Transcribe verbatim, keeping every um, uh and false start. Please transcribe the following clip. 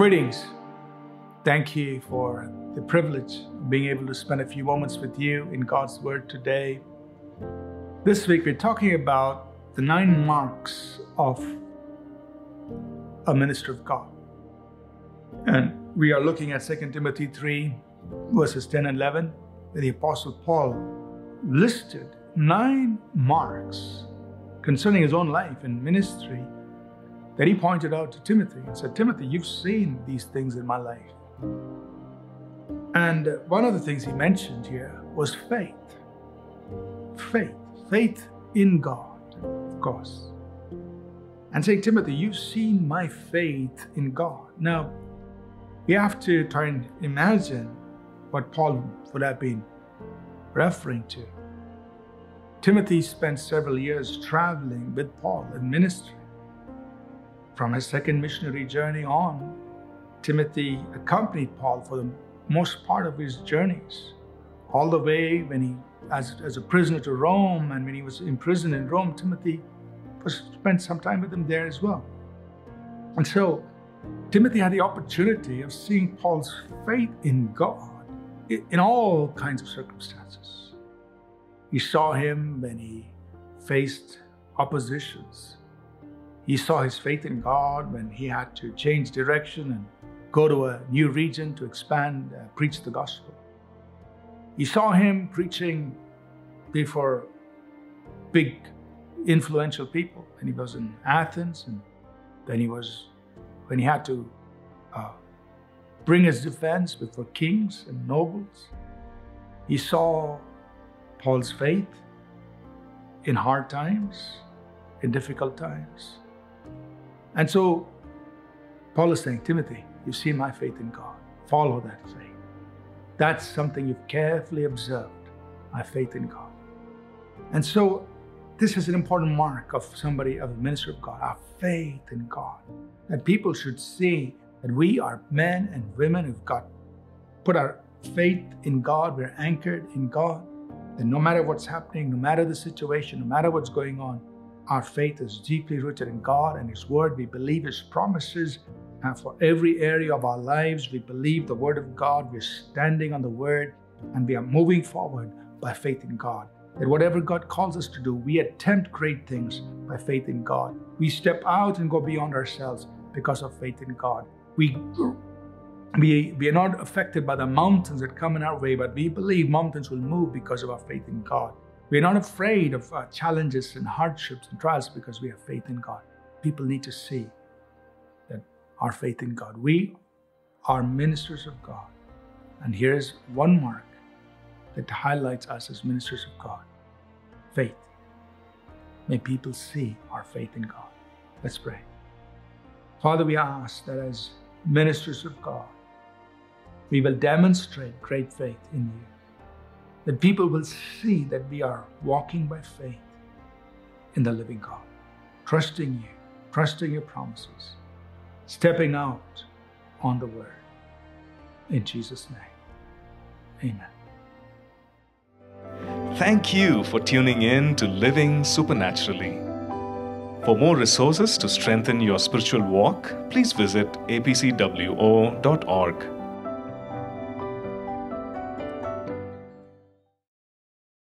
Greetings. Thank you for the privilege of being able to spend a few moments with you in God's Word today. This week we're talking about the nine marks of a minister of God. And we are looking at Second Timothy three, verses ten and eleven, where the Apostle Paul listed nine marks concerning his own life and ministry that he pointed out to Timothy and said, Timothy, you've seen these things in my life. And one of the things he mentioned here was faith. Faith. Faith in God, of course. And saying, Timothy, you've seen my faith in God. Now, we have to try and imagine what Paul would have been referring to. Timothy spent several years traveling with Paul in ministry. From his second missionary journey on, Timothy accompanied Paul for the most part of his journeys, all the way when he, as, as a prisoner to Rome, and when he was imprisoned in Rome, Timothy was, spent some time with him there as well. And so Timothy had the opportunity of seeing Paul's faith in God in all kinds of circumstances. He saw him when he faced oppositions. He saw his faith in God when he had to change direction and go to a new region to expand, uh, preach the gospel. He saw him preaching before big, influential people. And he was in Athens, and then he was, when he had to uh, bring his defense before kings and nobles. He saw Paul's faith in hard times, in difficult times. And so Paul is saying, Timothy, you've seen my faith in God. Follow that faith. That's something you've carefully observed, my faith in God. And so this is an important mark of somebody, of a minister of God, our faith in God. That people should see that we are men and women who've got, put our faith in God, we're anchored in God. That no matter what's happening, no matter the situation, no matter what's going on, our faith is deeply rooted in God and His Word. We believe His promises and for every area of our lives. We believe the Word of God. We're standing on the Word and we are moving forward by faith in God. That whatever God calls us to do, we attempt great things by faith in God. We step out and go beyond ourselves because of faith in God. We, we, we are not affected by the mountains that come in our way, but we believe mountains will move because of our faith in God. We're not afraid of uh, challenges and hardships and trials because we have faith in God. People need to see that our faith in God. We are ministers of God. And here is one mark that highlights us as ministers of God. Faith. May people see our faith in God. Let's pray. Father, we ask that as ministers of God, we will demonstrate great faith in you. That people will see that we are walking by faith in the living God, trusting you, trusting your promises, stepping out on the Word. In Jesus' name, amen. Thank you for tuning in to Living Supernaturally. For more resources to strengthen your spiritual walk, please visit A P C W O dot org.